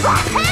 Fuck!